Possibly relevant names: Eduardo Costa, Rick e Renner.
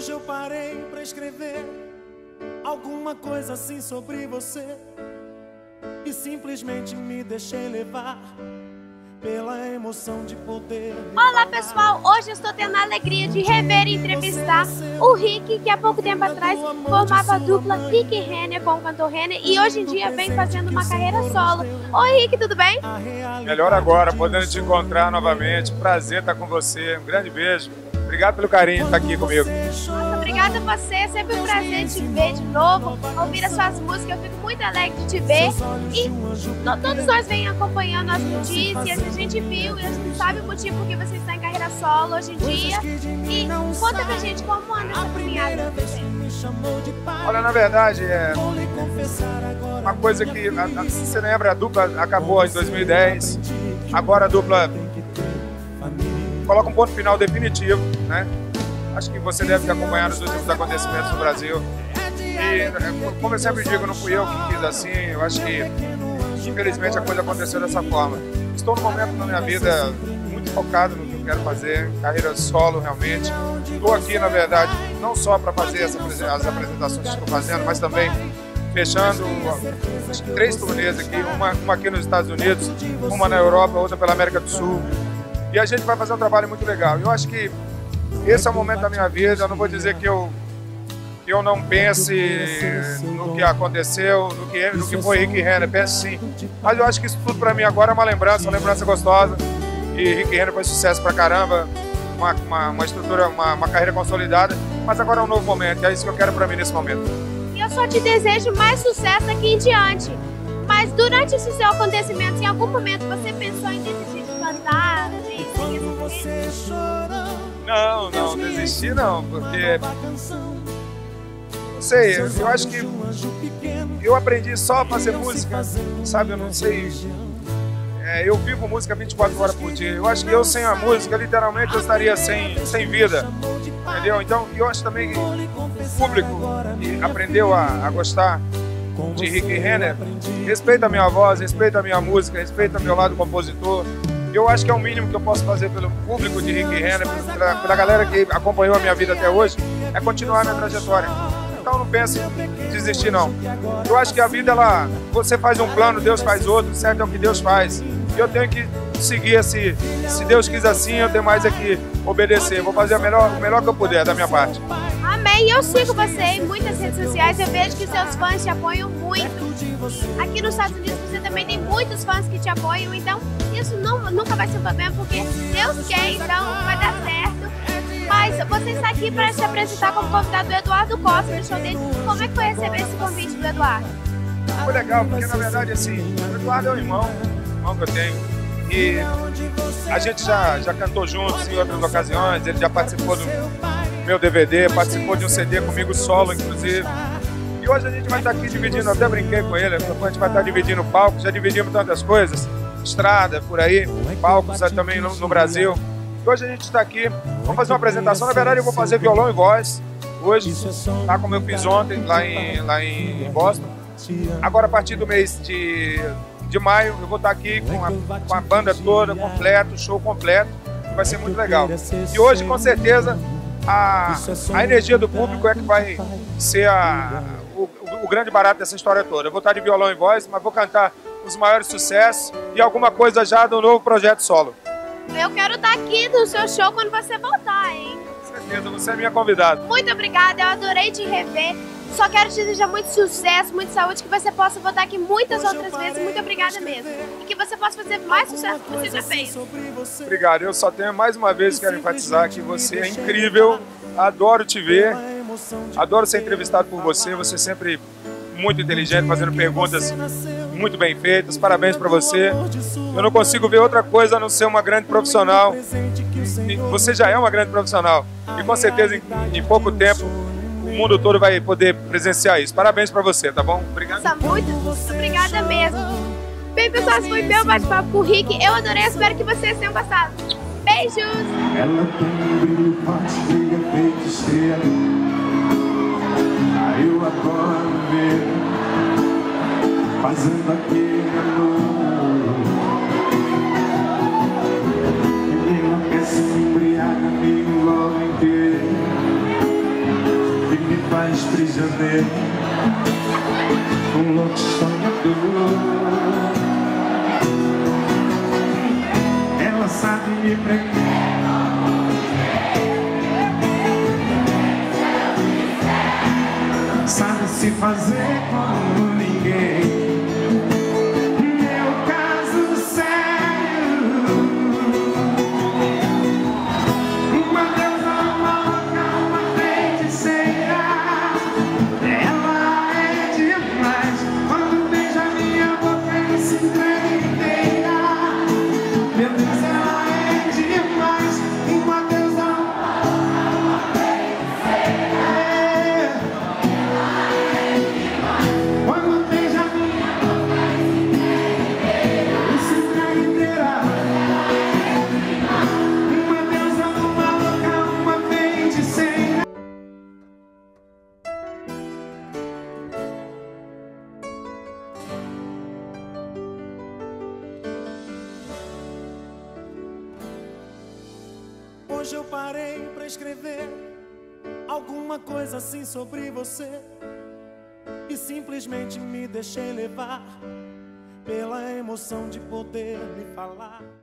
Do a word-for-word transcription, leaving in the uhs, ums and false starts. hoje eu parei pra escrever alguma coisa assim sobre você, e simplesmente me deixei levar pela emoção de poder. Olá pessoal, hoje eu estou tendo a alegria de rever e entrevistar o Rick, que há pouco tempo atrás formava a dupla Rick e Renner com o cantor Renner, e hoje em dia vem fazendo uma carreira solo. Oi Rick, tudo bem? Melhor agora, podendo te encontrar novamente, prazer estar com você, um grande beijo, obrigado pelo carinho de estar aqui comigo. Obrigada a você, é sempre um prazer te ver de novo, ouvir as suas músicas, eu fico muito alegre de te ver. E todos nós vem acompanhando as notícias, a gente viu e a gente sabe o motivo que você está em carreira solo hoje em dia. E conta pra gente como anda essa caminhada pra você. Olha, na verdade, é uma coisa que, se você lembra, a dupla acabou em dois mil e dez, agora a dupla coloca um ponto final definitivo, né? Acho que você deve ter acompanhado os últimos acontecimentos no Brasil. E, como eu sempre digo, não fui eu que fiz assim. Eu acho que, infelizmente, a coisa aconteceu dessa forma. Estou num momento da minha vida muito focado no que eu quero fazer, carreira solo, realmente. Estou aqui, na verdade, não só para fazer essa, as apresentações que estou fazendo, mas também fechando três turnês aqui, uma, uma aqui nos Estados Unidos, uma na Europa, outra pela América do Sul. E a gente vai fazer um trabalho muito legal. Eu acho que esse é o momento da minha vida, eu não vou dizer que eu, que eu não pense no que aconteceu, no que, no que foi Rick e Renner, penso sim. Mas eu acho que isso tudo pra mim agora é uma lembrança, uma lembrança gostosa. E Rick e Renner foi sucesso pra caramba, uma, uma, uma estrutura, uma, uma carreira consolidada. Mas agora é um novo momento, é isso que eu quero pra mim nesse momento. E eu só te desejo mais sucesso aqui em diante. Mas durante esse seu acontecimento, em algum momento você pensou em desistir de cantar? Não, não, desistir não, porque, não sei, eu acho que eu aprendi só a fazer música, sabe, eu não sei, é, eu vivo música vinte e quatro horas por dia, eu acho que eu sem a música, literalmente, eu estaria sem, sem vida, entendeu? Então, eu acho também que o público que aprendeu a, a gostar de Rick e Renner, respeita a minha voz, respeita a minha música, respeita o meu lado compositor. Eu acho que é o mínimo que eu posso fazer pelo público de Rick e Renner, pela, pela galera que acompanhou a minha vida até hoje, é continuar a minha trajetória. Então não pense em desistir não. Eu acho que a vida, ela, você faz um plano, Deus faz outro, certo é o que Deus faz. E eu tenho que seguir esse, se Deus quis assim, eu tenho mais é que obedecer. Vou fazer o melhor, o melhor que eu puder da minha parte. Amém, eu sigo você em muitas redes sociais, eu vejo que seus fãs te apoiam muito. Aqui nos Estados Unidos você também tem muitos fãs que te apoiam, então isso não, nunca vai ser um problema, porque Deus quer, então vai dar certo. Mas você está aqui para se apresentar como convidado do Eduardo Costa, no show dele. Como é que foi receber esse convite do Eduardo? Foi legal, porque na verdade assim, o Eduardo é um irmão, irmão que eu tenho. E a gente já, já cantou juntos em outras ocasiões, ele já participou do meu D V D, participou de um C D comigo solo, inclusive. E hoje a gente vai estar aqui dividindo, até brinquei com ele, a gente vai estar dividindo o palco, já dividimos tantas coisas, estrada, por aí, palcos também no, no Brasil. E hoje a gente está aqui, vamos fazer uma apresentação, na verdade eu vou fazer violão e voz, hoje, tá, como eu fiz ontem, lá em, lá em Boston. Agora a partir do mês de... de maio, eu vou estar aqui com a, com a banda toda, completo, show completo, vai ser muito legal. E hoje, com certeza, a, a energia do público é que vai ser a, o, o grande barato dessa história toda. Eu vou estar de violão e voz, mas vou cantar os maiores sucessos e alguma coisa já do novo projeto solo. Eu quero estar aqui no seu show quando você voltar, hein? Com certeza, você é minha convidada. Muito obrigada, eu adorei te rever. Só quero te desejar muito sucesso, muita saúde, que você possa voltar aqui muitas outras vezes. Muito obrigada mesmo. E que você possa fazer mais sucesso que você já fez. Obrigado. Eu só tenho, mais uma vez, quero enfatizar que você é incrível. Adoro te ver. Adoro ser entrevistado por você. Você é sempre muito inteligente, fazendo perguntas muito bem feitas. Parabéns para você. Eu não consigo ver outra coisa a não ser uma grande profissional. E você já é uma grande profissional. E com certeza, em, em pouco tempo, o mundo todo vai poder presenciar isso. Parabéns pra você, tá bom? Obrigado. Nossa, muito, muito obrigada mesmo. Bem, pessoal, esse foi meu bate-papo com o Rick. Eu adorei, espero que vocês tenham gostado. Beijos! Ela tem um brilho forte, brilha feiticeira. Aí eu adoro ver, fazendo aquele amor. Ele não quer se embriagar comigo logo inteiro. viver um louco sonhador. Ela sabe me prender. Sabe se fazer como ninguém. Meu caso sério, uma deusa louca, uma feiticeira. Ela é demais. Quando beija minha boca e se entrega inteira. Meu Deus, ela é demais. Uma deusa louca, uma feiticeira. Hoje eu parei pra escrever alguma coisa assim sobre você e simplesmente me deixei levar pela emoção de poder me falar.